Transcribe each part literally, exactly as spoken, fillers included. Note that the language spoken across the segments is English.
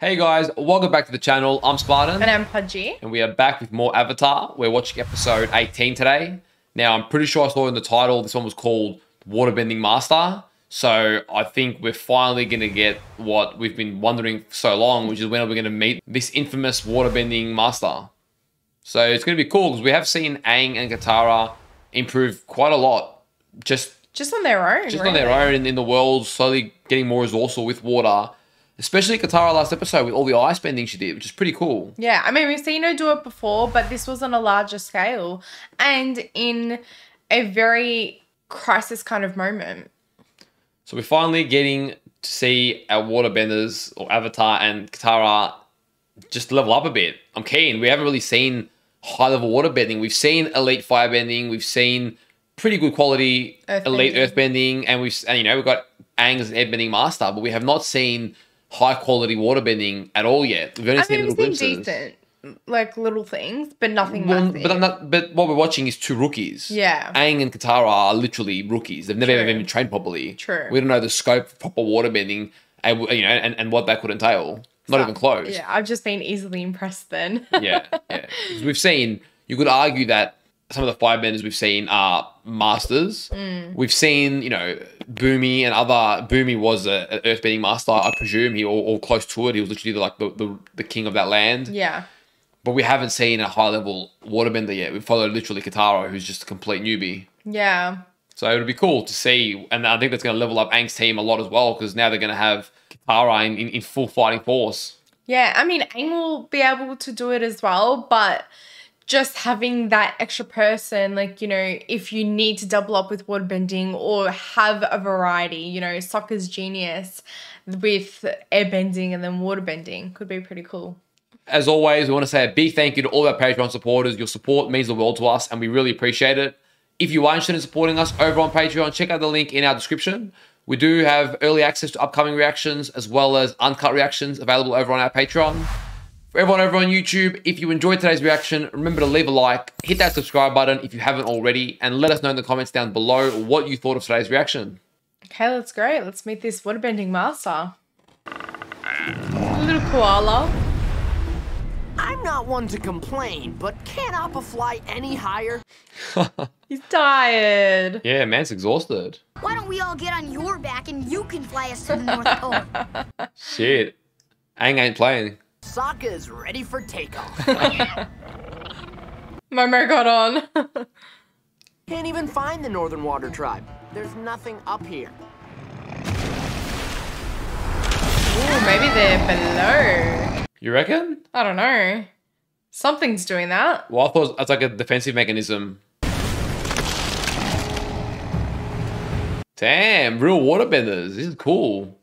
Hey guys, welcome back to the channel. I'm Spartan. And I'm Pudgy. And we are back with more Avatar. We're watching episode eighteen today. Now, I'm pretty sure I saw in the title, this one was called Waterbending Master. So I think we're finally going to get what we've been wondering for so long, which is when are we going to meet this infamous waterbending master? So it's going to be cool because we have seen Aang and Katara improve quite a lot. Just, just on their own. Just really. on their own in, in the world, slowly getting more resourceful with water. Especially Katara last episode with all the ice bending she did, which is pretty cool. Yeah, I mean, we've seen her do it before, but this was on a larger scale and in a very crisis kind of moment. So we're finally getting to see our waterbenders, or Avatar and Katara, just level up a bit. I'm keen. We haven't really seen high-level waterbending. We've seen elite firebending. We've seen pretty good quality earth elite earthbending. And, we've, and, you know, we've got Aang as an airbending master, but we have not seen high quality waterbending at all yet. We've only I seen mean, little we've seen glimpses. decent, like little things, but nothing well, massive. But, I'm not, but what we're watching is two rookies. Yeah. Aang and Katara are literally rookies. They've never True. even been trained properly. True. We don't know the scope of proper waterbending and, you know, and, and what that could entail. Not so, even close. Yeah, I've just been easily impressed then. yeah, yeah. We've seen, you could argue that some of the firebenders we've seen are masters. Mm. We've seen, you know, Boomy and other... Boomy was an earthbending master, I presume. He all, all close to it. He was literally like the, the, the king of that land. Yeah. But we haven't seen a high-level waterbender yet. We followed literally Katara, who's just a complete newbie. Yeah. So it would be cool to see. And I think that's going to level up Aang's team a lot as well because now they're going to have Katara in, in, in full fighting force. Yeah. I mean, Aang will be able to do it as well, but... just having that extra person, like, you know, if you need to double up with waterbending or have a variety, you know, Sokka's genius with airbending and then waterbending could be pretty cool. As always, we want to say a big thank you to all our Patreon supporters. Your support means the world to us and we really appreciate it. If you are interested in supporting us over on Patreon, check out the link in our description. We do have early access to upcoming reactions as well as uncut reactions available over on our Patreon. For everyone over on YouTube, if you enjoyed today's reaction, remember to leave a like, hit that subscribe button if you haven't already, and let us know in the comments down below what you thought of today's reaction. Okay, that's great. Let's meet this waterbending master. A little koala. I'm not one to complain, but can't Appa fly any higher? He's tired. Yeah, man's exhausted. Why don't we all get on your back and you can fly us to the North Pole? Shit. Aang ain't playing. Sokka is ready for takeoff. Momo got on. Can't even find the Northern Water Tribe. There's nothing up here. Ooh, maybe they're below. You reckon? I don't know. Something's doing that. Well, I thought it's like a defensive mechanism. Damn, real waterbenders. This is cool.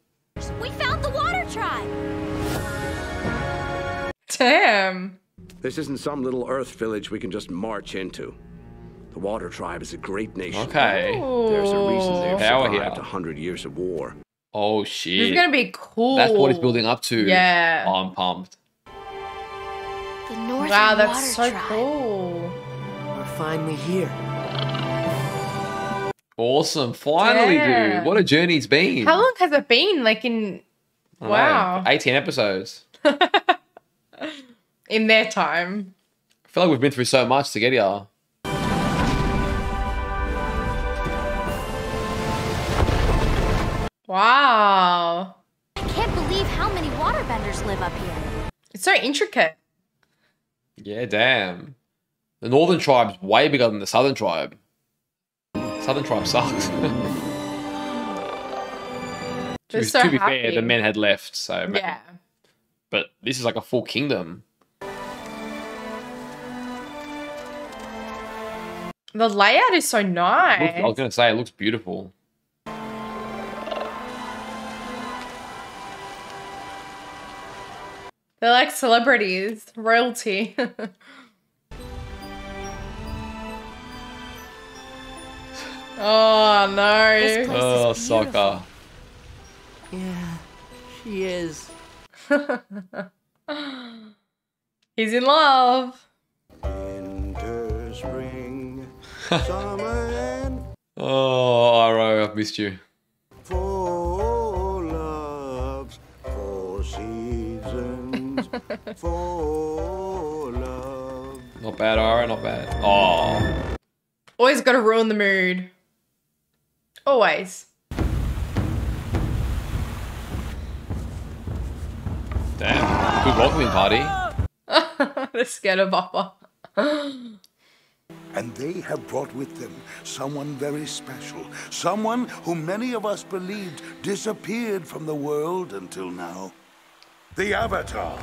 We found the Water Tribe. Damn. This isn't some little earth village we can just march into. The Water Tribe is a great nation. Okay. Ooh. There's a reason they've survived a hundred years of war. Oh shit. This is gonna be cool. That's what it's building up to. Yeah. Oh, I'm pumped. The Northern wow, that's Water so Tribe. cool. We're finally here. Awesome. Finally, yeah. dude. What a journey it's been. How long has it been? Like in I wow. know, eighteen episodes. In their time. I feel like we've been through so much to get here. Wow. I can't believe how many waterbenders live up here. It's so intricate. Yeah, damn. The Northern Tribe's way bigger than the Southern Tribe. Southern Tribe sucks. to, so to be happy. fair, the men had left, so... yeah. But this is like a full kingdom. The layout is so nice. Looks, I was going to say, it looks beautiful. They're like celebrities. Royalty. oh, no. Oh, Sokka. Yeah, she is. He's in love. Winter, spring, summer, and oh, Iroh, I've missed you. Four loves, four seasons. for love. Not bad, Iroh, not bad. Oh. Always gotta ruin the mood. Always. Damn, good welcoming party. They're scared of Appa. And they have brought with them someone very special. Someone whom many of us believed disappeared from the world until now. The Avatar.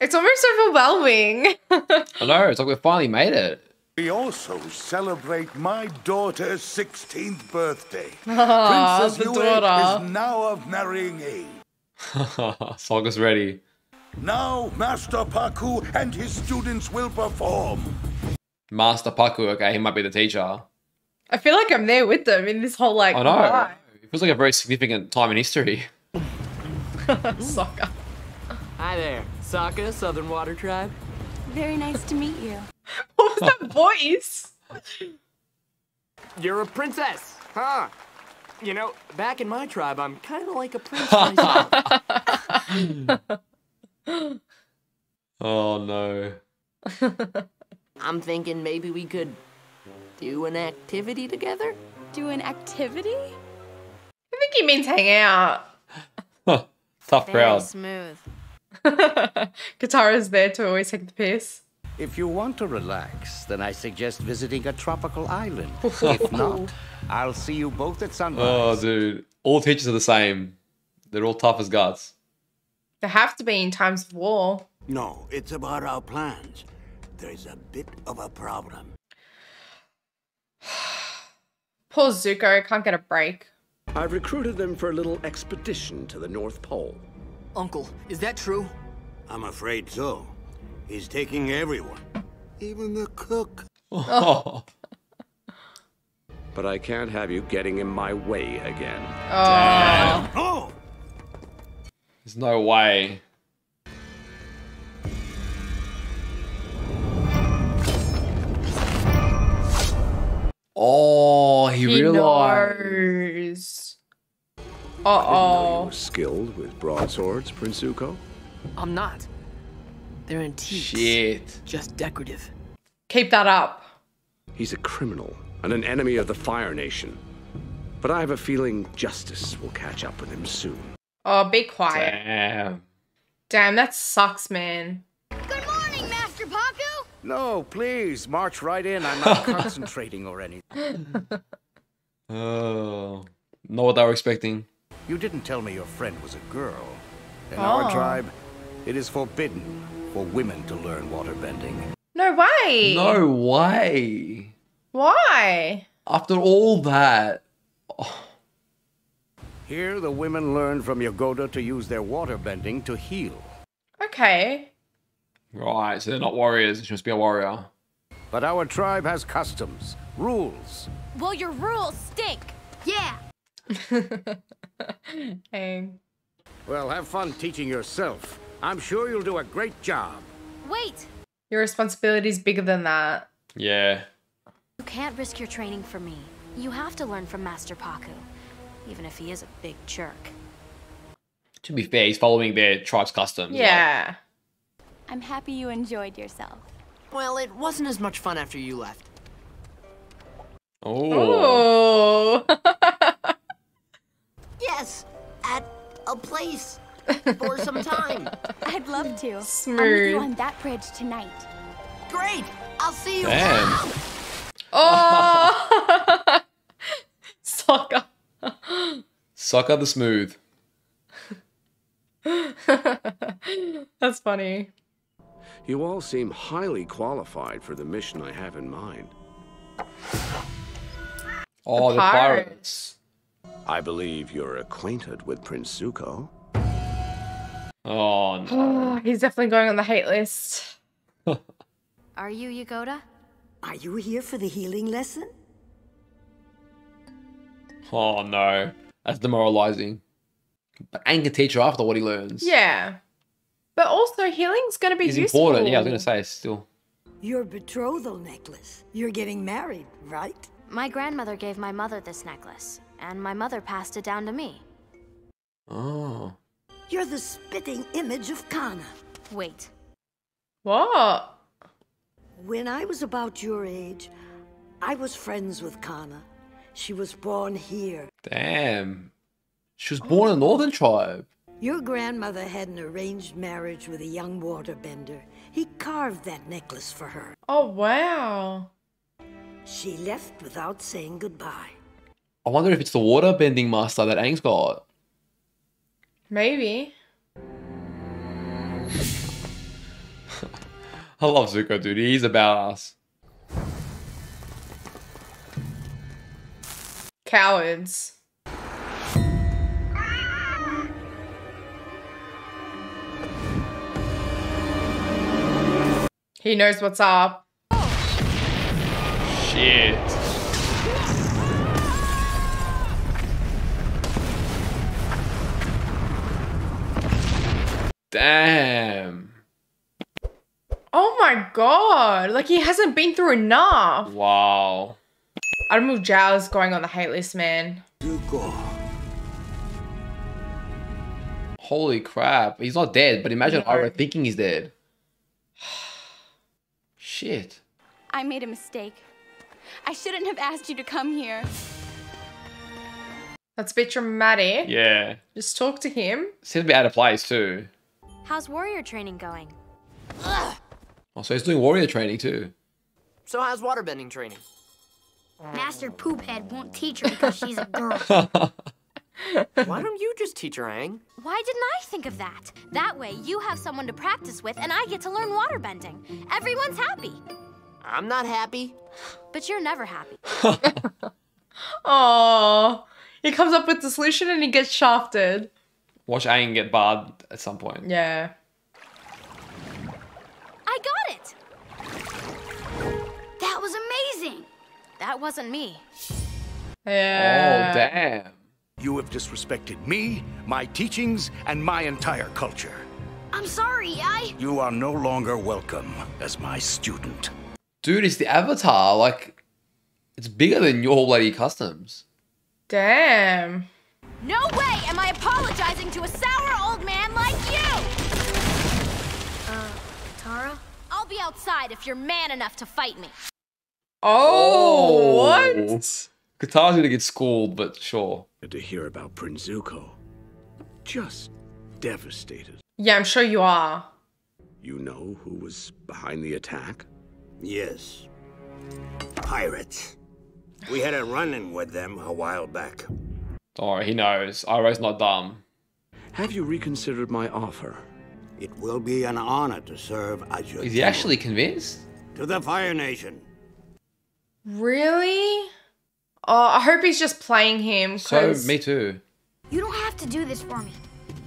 It's almost overwhelming. I know, it's like we finally made it. We also celebrate my daughter's sixteenth birthday. Oh, Princess Yue is now of marrying age. Sokka's ready. Now Master Paku and his students will perform. Master Paku, okay, he might be the teacher. I feel like I'm there with them in this whole, like, I know. Life. It feels like a very significant time in history. Sokka. Hi there, Sokka, Southern Water Tribe. Very nice to meet you. What was that voice? You're a princess, huh? You know, back in my tribe, I'm kind of like a princess. Oh, no. I'm thinking maybe we could do an activity together? Do an activity? I think he means hang out. Tough Very crowd. Smooth. Katara's there to always take the piss. If you want to relax, then I suggest visiting a tropical island. If not, I'll see you both at sunrise. Oh, dude. All teachers are the same. They're all tough as guts. They have to be in times of war. No, it's about our plans. There's a bit of a problem. Poor Zuko can't get a break. I've recruited them for a little expedition to the North Pole. Uncle, is that true? I'm afraid so. He's taking everyone, even the cook. Oh. But I can't have you getting in my way again. Oh. Oh. There's no way. Oh, he, he realized. Uh-oh. I didn't know you were skilled with broadswords, Prince Zuko. I'm not. They're antiques. Shit. Just decorative. Keep that up. He's a criminal and an enemy of the Fire Nation. But I have a feeling justice will catch up with him soon. Oh, be quiet. Damn. Damn, that sucks, man. Good morning, Master Paku. No, please, march right in. I'm not concentrating or anything. Oh. Not what they were expecting. You didn't tell me your friend was a girl. In oh. our tribe, it is forbidden for women to learn waterbending. No way! No way! Why? After all that... Oh. Here, the women learn from Yagoda to use their waterbending to heal. Okay. Right, so they're not warriors. She must be a warrior. But our tribe has customs, rules. Well, your rules stink! Yeah! Hey. Well, have fun teaching yourself. I'm sure you'll do a great job. Wait! Your responsibility's bigger than that. Yeah. You can't risk your training for me. You have to learn from Master Paku, even if he is a big jerk. To be fair, he's following their tribe's customs. Yeah. Like. I'm happy you enjoyed yourself. Well, it wasn't as much fun after you left. Oh. Yes, at a place. For some time. I'd love to. Smooth. I'll meet you on that bridge tonight. Great! I'll see you. Damn. Oh! Sokka. Sokka the smooth. That's funny. You all seem highly qualified for the mission I have in mind. Oh, the, the pirates. pirates. I believe you're acquainted with Prince Zuko. Oh, no. Oh, he's definitely going on the hate list. Are you Yagoda? Are you here for the healing lesson? Oh, no. That's demoralizing. But Aang can teach her after what he learns. Yeah. But also, healing's going to be useful. It's important. Yeah, I was going to say, still. Your betrothal necklace. You're getting married, right? My grandmother gave my mother this necklace, and my mother passed it down to me. Oh. You're the spitting image of Kana. Wait, What? When I was about your age, I was friends with Kana. She was born here. Damn. She was born in the Northern Tribe. Your grandmother had an arranged marriage with a young waterbender. He carved that necklace for her. Oh, wow. She left without saying goodbye. I wonder if it's the waterbending master that Aang's got. Maybe. I love Zuko, dude. He's a badass. Cowards. He knows what's up. Shit. Damn. Oh my god. Like, he hasn't been through enough. Wow. I don't know if Zhao is going on the hate list, man. Zuko. Holy crap. He's not dead, but imagine no. Iroh thinking he's dead. Shit. I made a mistake. I shouldn't have asked you to come here. That's a bit dramatic. Yeah. Just talk to him. Seems to be out of place too. How's warrior training going? Ugh. Oh, so he's doing warrior training too. So how's waterbending training? Master Poophead won't teach her because she's a girl. Why don't you just teach her, Aang? Why didn't I think of that? That way you have someone to practice with and I get to learn waterbending. Everyone's happy. I'm not happy. But you're never happy. Oh, he comes up with the solution and he gets shafted. Watch Aang get barred at some point. Yeah. I got it. That was amazing. That wasn't me. Yeah. Oh, damn. You have disrespected me, my teachings, and my entire culture. I'm sorry, I... You are no longer welcome as my student. Dude, it's the Avatar. Like, it's bigger than your bloody customs. Damn. No way am I apologizing to a sour old man like you! Uh, Katara? I'll be outside if you're man enough to fight me. Oh, what? Katara's gonna get schooled, but sure. To hear about Prince Zuko. Just devastated. Yeah, I'm sure you are. You know who was behind the attack? Yes. Pirates. We had a run-in with them a while back. Oh, he knows. Iroh's not dumb. Have you reconsidered my offer? It will be an honor to serve as your... Is he actually convinced? To the Fire Nation. Really? Oh, I hope he's just playing him. So, me too. You don't have to do this for me.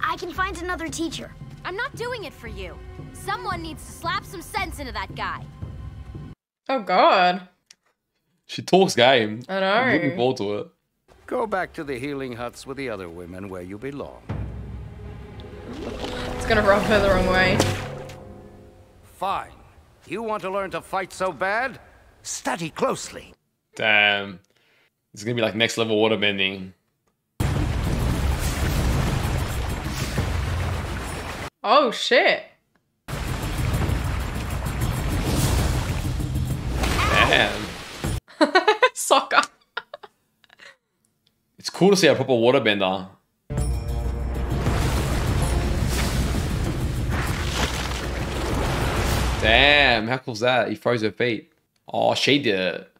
I can find another teacher. I'm not doing it for you. Someone needs to slap some sense into that guy. Oh, God. She talks game. I know. I'm looking forward to it. Go back to the healing huts with the other women where you belong. It's gonna rub her the wrong way. Fine. You want to learn to fight so bad? Study closely. Damn. It's gonna be like next level waterbending. Oh shit. Damn. Sokka. It's cool to see a proper waterbender. Damn, how cool's that? He froze her feet. Oh, she did it.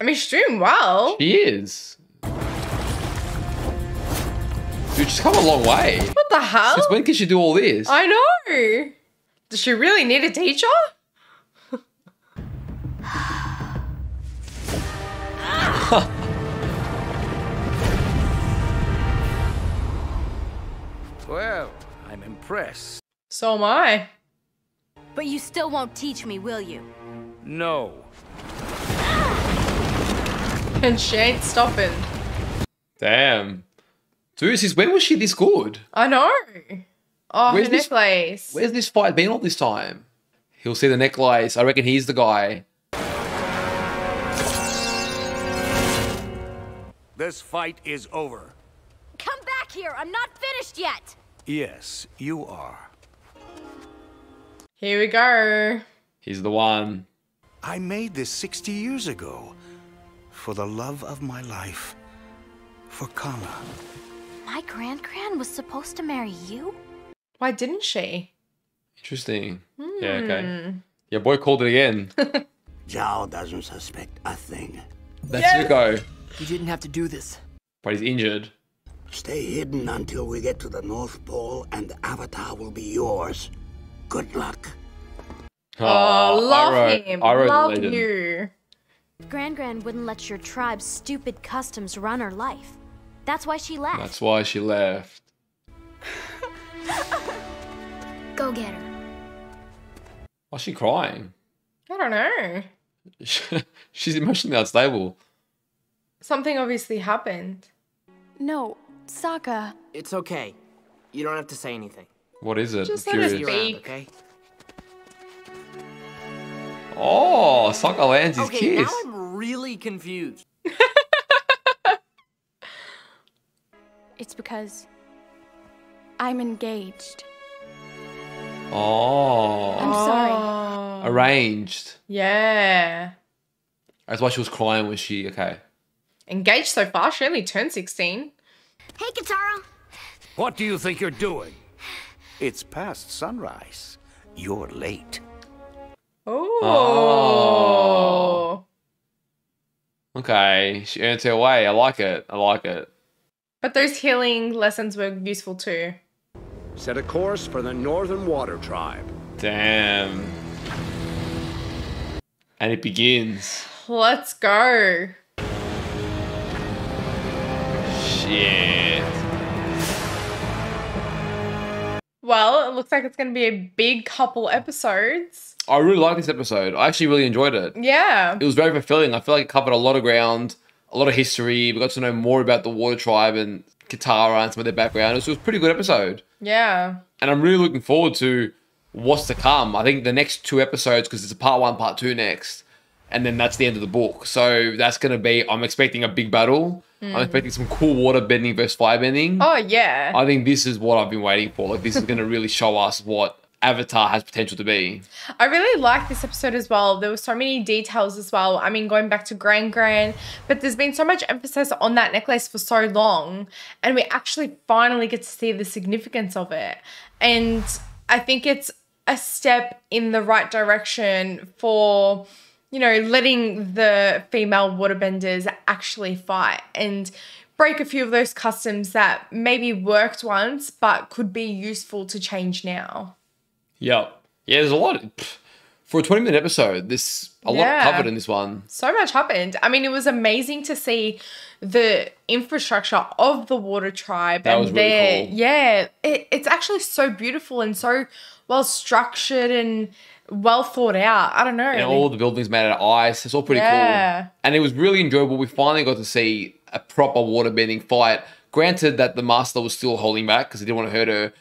I mean, she's doing well. She is. Dude, she's come a long way. What the hell? Since when can she do all this? I know. Does she really need a teacher? Well, I'm impressed. So am I. But you still won't teach me, will you? No. And she ain't stopping. Damn. Dude, since when was she this good? I know. Oh, where's her this, necklace. Where's this fight been all this time? He'll see the necklace. I reckon he's the guy. This fight is over. Come back here. I'm not finished yet. Yes, you are. Here we go. He's the one. I made this sixty years ago. For the love of my life. For Kana. My Gran Gran was supposed to marry you? Why didn't she? Interesting. Mm. Yeah, okay. Your boy called it again. Zhao doesn't suspect a thing. That's yes! Zuko. He didn't have to do this. But he's injured. Stay hidden until we get to the North Pole and the Avatar will be yours. Good luck. Oh, oh love Iroh. him. Iroh love the you. Gran Gran wouldn't let your tribe's stupid customs run her life. That's why she left. That's why she left. Go get her. Why's she crying? I don't know. She's emotionally unstable. Something obviously happened. No, Sokka. It's okay. You don't have to say anything. What is it? Just let us speak. Okay? Oh, Sokka lands his okay, kiss. Now I'm really confused. It's because I'm engaged. Oh. I'm sorry. Arranged. Yeah. That's why she was crying when she, okay. Engaged so far, she only turned sixteen. Hey, Katara. What do you think you're doing? It's past sunrise. You're late. Ooh. Oh. Okay. She earns her way. I like it. I like it. But those healing lessons were useful too. Set a course for the Northern Water Tribe. Damn. And it begins. Let's go. Shit. Well, it looks like it's going to be a big couple episodes. I really like this episode. I actually really enjoyed it. Yeah. It was very fulfilling. I feel like it covered a lot of ground. A lot of history. We got to know more about the Water Tribe and Katara and some of their background. It was, it was a pretty good episode. Yeah. And I'm really looking forward to what's to come. I think the next two episodes, because it's a part one, part two next. And then that's the end of the book. So that's going to be, I'm expecting a big battle. Mm. I'm expecting some cool water bending versus fire bending. Oh, yeah. I think this is what I've been waiting for. Like, this is going to really show us what Avatar has potential to be. I really like this episode as well. There were so many details as well. I mean, going back to Gran Gran, but there's been so much emphasis on that necklace for so long, and we actually finally get to see the significance of it. And I think it's a step in the right direction for, you know, letting the female waterbenders actually fight and break a few of those customs that maybe worked once but could be useful to change now. Yep. Yeah, there's a lot. For a twenty minute episode, there's a yeah. lot covered in this one. So much happened. I mean, it was amazing to see the infrastructure of the Water Tribe. That and was really their, cool. Yeah. It, it's actually so beautiful and so well structured and well thought out. I don't know. And all the buildings made out of ice. It's all pretty yeah. cool. And it was really enjoyable. We finally got to see a proper waterbending fight. Granted that the master was still holding back because he didn't want to hurt her.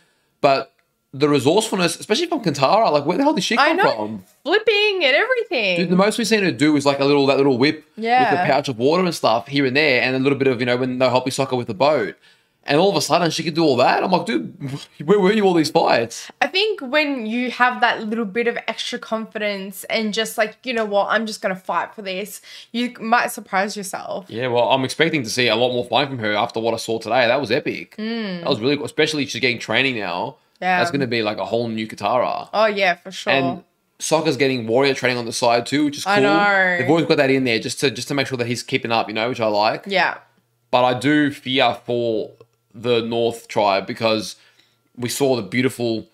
But the resourcefulness, especially from Katara, like where the hell did she come I know. from? Flipping and everything. Dude, the most we've seen her do is like a little that little whip yeah. with a pouch of water and stuff here and there, and a little bit of, you know, when they're helping Sokka with the boat. And all of a sudden she could do all that. I'm like, dude, where were you all these fights? I think when you have that little bit of extra confidence and just like, you know what, I'm just gonna fight for this, you might surprise yourself. Yeah, well, I'm expecting to see a lot more fight from her after what I saw today. That was epic. Mm. That was really cool, especially she's getting training now. Yeah. That's going to be like a whole new Katara. Oh, yeah, for sure. And Sokka's getting warrior training on the side too, which is cool. I know. They've always got that in there just to just to make sure that he's keeping up, you know, which I like. Yeah. But I do fear for the North Tribe because we saw the beautiful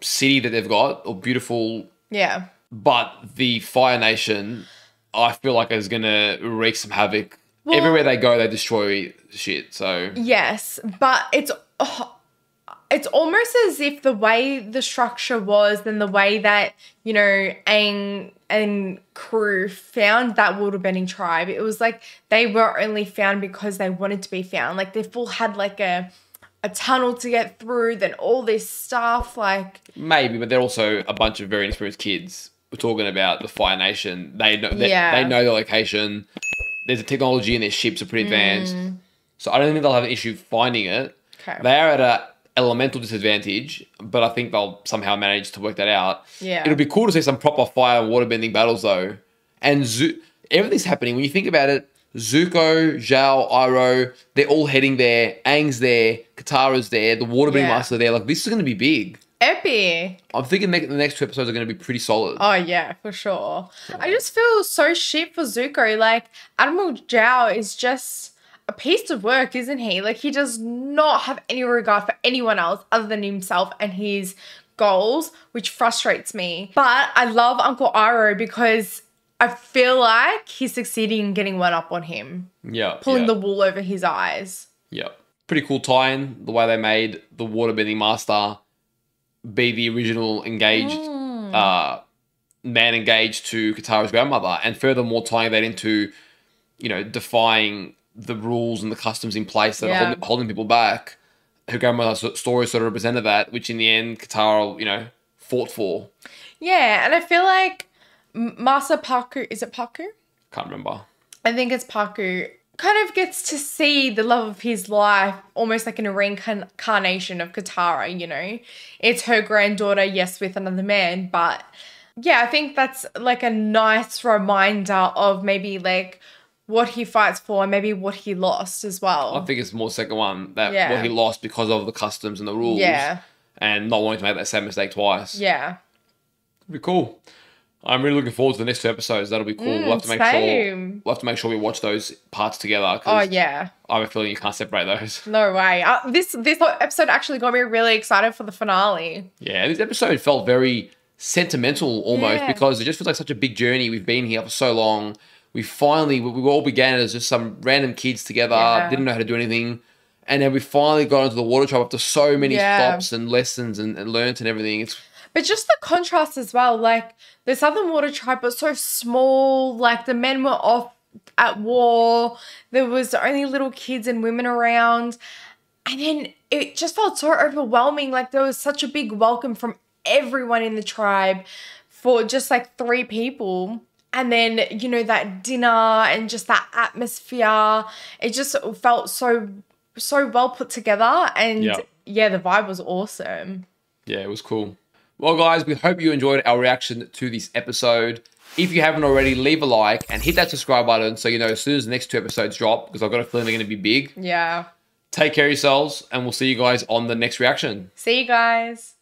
city that they've got, or beautiful... Yeah. But the Fire Nation, I feel like is going to wreak some havoc. Well, everywhere they go, they destroy shit, so... Yes, but it's... Oh, it's almost as if the way the structure was and the way that, you know, Aang and crew found that waterbending tribe, it was like they were only found because they wanted to be found. Like, they full had, like, a a tunnel to get through, then all this stuff, like... Maybe, but they're also a bunch of very inexperienced kids. We're talking about the Fire Nation. They know, they, yeah. they know the location. There's a technology and their ships are pretty advanced. Mm. So I don't think they'll have an issue finding it. Okay. They are at an elemental disadvantage, but I think they'll somehow manage to work that out. Yeah. It'll be cool to see some proper fire and waterbending battles, though. And Zu everything's happening. When you think about it, Zuko, Zhao, Iroh, they're all heading there. Aang's there. Katara's there. The waterbending yeah. master there. Like, this is going to be big. Epic. I'm thinking the next two episodes are going to be pretty solid. Oh, yeah, for sure. So. I just feel so shit for Zuko. Like, Admiral Zhao is just a piece of work, isn't he? Like, he does not have any regard for anyone else other than himself and his goals, which frustrates me. But I love Uncle Iroh because I feel like he's succeeding in getting one up on him. Yeah. Pulling yeah. the wool over his eyes. Yeah. Pretty cool tie-in, the way they made the waterbending master be the original engaged mm. uh, man engaged to Katara's grandmother, and furthermore tying that into, you know, defying the rules and the customs in place that yeah. are holding, holding people back. Her grandmother's story sort of represented that, which in the end Katara, you know, fought for. Yeah, and I feel like Master Paku, is it Paku? Can't remember. I think it's Paku. Kind of gets to see the love of his life almost like in a reincarnation of Katara, you know. It's her granddaughter, yes, with another man, but yeah, I think that's like a nice reminder of maybe like what he fights for and maybe what he lost as well. I think it's more second one, that yeah. what he lost because of the customs and the rules yeah. and not wanting to make that same mistake twice. Yeah. It'd be cool. I'm really looking forward to the next two episodes. That'll be cool. Mm, we'll have to make same. sure we'll have to make sure we watch those parts together. Oh yeah, I have a feeling you can't separate those. No way. Uh, this this episode actually got me really excited for the finale. Yeah, this episode felt very sentimental almost yeah. because it just feels like such a big journey. We've been here for so long. We finally we, we all began as just some random kids together, yeah. didn't know how to do anything, and then we finally got into the water tribe after so many yeah. stops and lessons and, and learnt and everything. It's But just the contrast as well, like the Southern Water Tribe was so small, like the men were off at war, there was only little kids and women around, and then it just felt so overwhelming, like there was such a big welcome from everyone in the tribe for just like three people, and then, you know, that dinner and just that atmosphere, it just felt so, so well put together, and yeah, yeah the vibe was awesome. Yeah, it was cool. Well, guys, we hope you enjoyed our reaction to this episode. If you haven't already, leave a like and hit that subscribe button so you know as soon as the next two episodes drop, because I've got a feeling they're going to be big. Yeah. Take care of yourselves, and we'll see you guys on the next reaction. See you guys.